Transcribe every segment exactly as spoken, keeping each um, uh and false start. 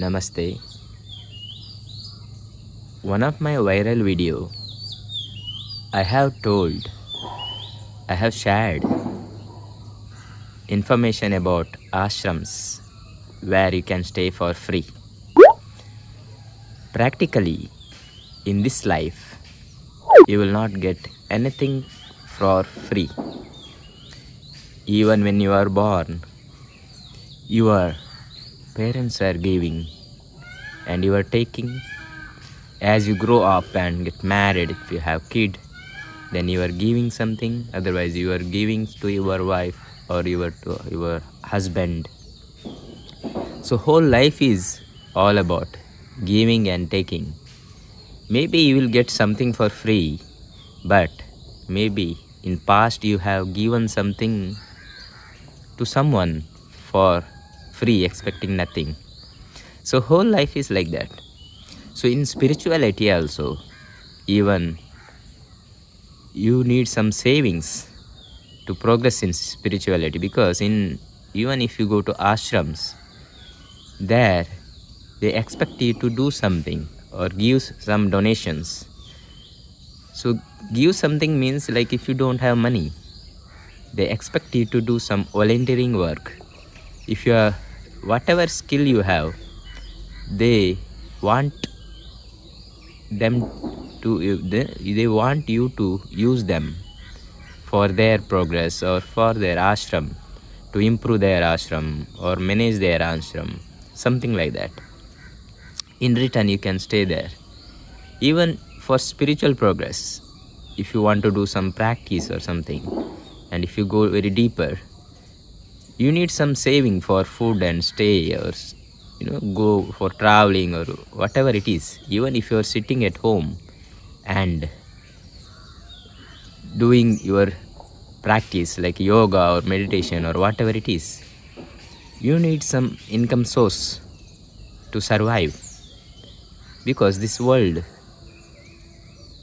Namaste. One of my viral video, I have told, I have shared information about ashrams where you can stay for free. Practically, in this life, you will not get anything for free. Even when you are born, your parents are giving and you are taking. As you grow up and get married, if you have kid, then you are giving something, otherwise you are giving to your wife or your, to your husband. So whole life is all about giving and taking. Maybe you will get something for free, but maybe in past you have given something to someone for free, expecting nothing. So whole life is like that. So in spirituality also, even you need some savings to progress in spirituality, because in even if you go to ashrams, there they expect you to do something or give some donations. So give something means like if you don't have money, they expect you to do some volunteering work. If you are, whatever skill you have, they want them to, they want you to use them for their progress or for their ashram, to improve their ashram or manage their ashram, something like that. In return, you can stay there. Even for spiritual progress, if you want to do some practice or something, and if you go very deeper, you need some saving for food and stay, or you know, go for traveling or whatever it is. Even if you are sitting at home and doing your practice like yoga or meditation or whatever it is, you need some income source to survive, because this world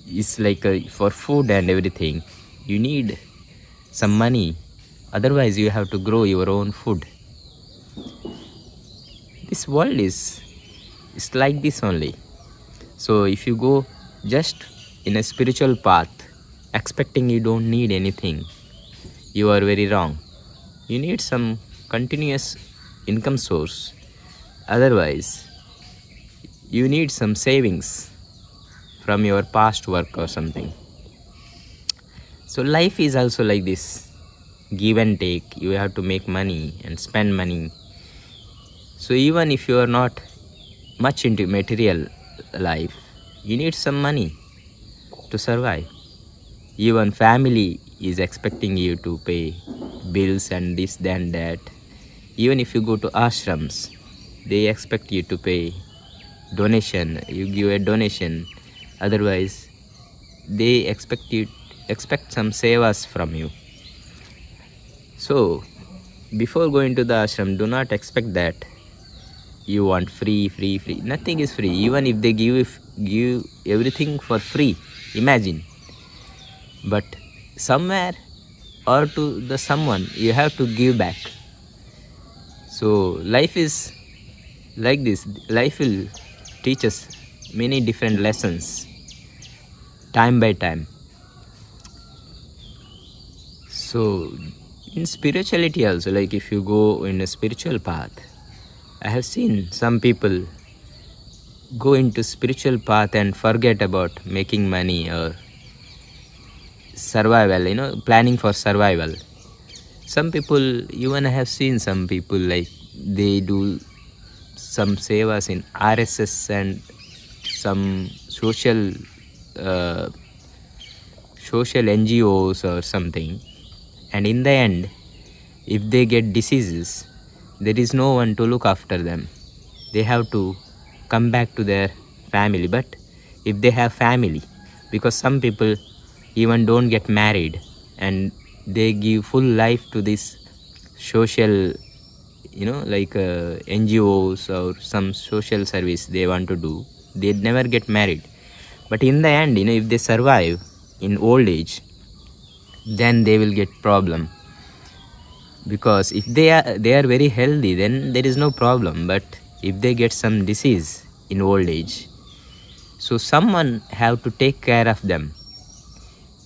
is like a, for food and everything you need some money, otherwise you have to grow your own food. This world is, it's like this only. So if you go just in a spiritual path, expecting you don't need anything, you are very wrong. You need some continuous income source, otherwise you need some savings from your past work or something. So life is also like this, give and take. You have to make money and spend money. So even if you are not much into material life, you need some money to survive. Even family is expecting you to pay bills and this, then that. Even if you go to ashrams, they expect you to pay donation. You give a donation, otherwise they expect you expect some sevas from you. So before going to the ashram, do not expect that you want free, free, free. Nothing is free. Even if they give give everything for free, imagine. But somewhere or to the someone, you have to give back. So life is like this. Life will teach us many different lessons, time by time. So in spirituality also, like if you go in a spiritual path, I have seen some people go into spiritual path and forget about making money or survival, you know, planning for survival. Some people, even I have seen some people like they do some sevas in R S S and some social uh, social N G Os or something, and in the end, if they get diseases, there is no one to look after them. They have to come back to their family. But if they have family, because some people even don't get married and they give full life to this social, you know, like uh, N G Os or some social service they want to do. They never get married. But in the end, you know, if they survive in old age, then they will get problem. Because if they are, they are very healthy, then there is no problem. But if they get some disease in old age. So someone have to take care of them.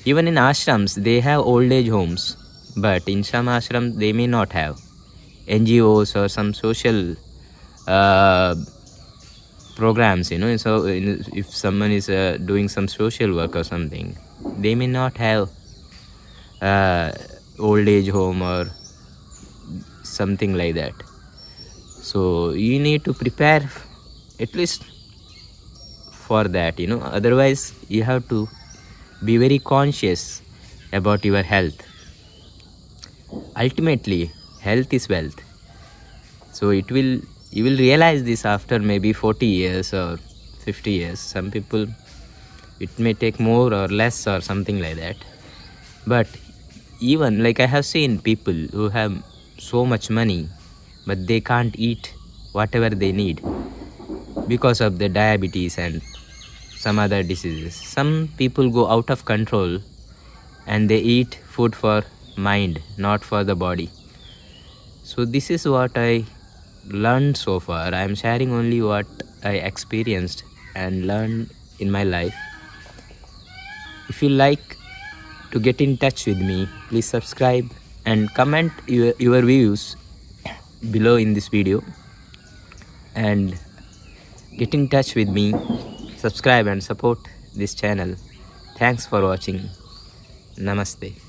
Even in ashrams, they have old age homes, but in some ashrams they may not have. N G Os or some social uh, programs, you know, so if someone is uh, doing some social work or something, they may not have uh, old age home or something like that. So you need to prepare at least for that, you know, otherwise you have to be very conscious about your health. Ultimately, health is wealth. So it will, you will realize this after maybe forty years or fifty years. Some people, it may take more or less or something like that. But even like I have seen people who have so much money, but they can't eat whatever they need because of the diabetes and some other diseases. Some people go out of control and they eat food for mind, not for the body. So this is what I learned so far. I am sharing only what I experienced and learned in my life. If you like to get in touch with me, please subscribe and comment your, your views below in this video, and get in touch with me, subscribe and support this channel. Thanks for watching. Namaste.